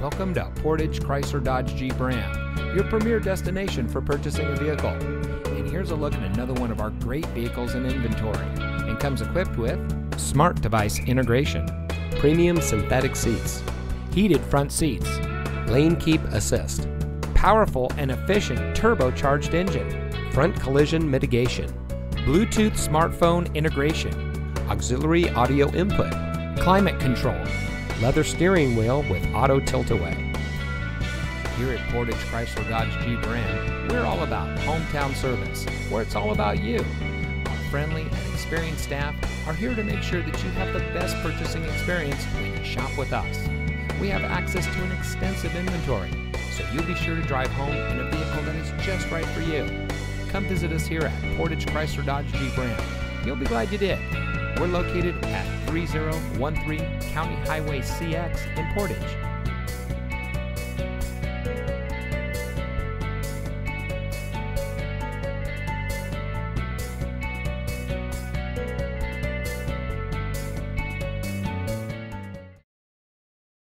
Welcome to Portage Chrysler Dodge Jeep Ram, your premier destination for purchasing a vehicle. And here's a look at another one of our great vehicles in inventory, and comes equipped with smart device integration, premium synthetic seats, heated front seats, lane keep assist, powerful and efficient turbocharged engine, front collision mitigation, Bluetooth smartphone integration, auxiliary audio input, climate control, leather steering wheel with auto tilt-away. Here at Portage Chrysler Dodge Jeep Ram, we're all about hometown service, where it's all about you. Our friendly and experienced staff are here to make sure that you have the best purchasing experience when you shop with us. We have access to an extensive inventory, so you'll be sure to drive home in a vehicle that is just right for you. Come visit us here at Portage Chrysler Dodge Jeep Ram. You'll be glad you did. We're located at 3013 County Highway CX in Portage.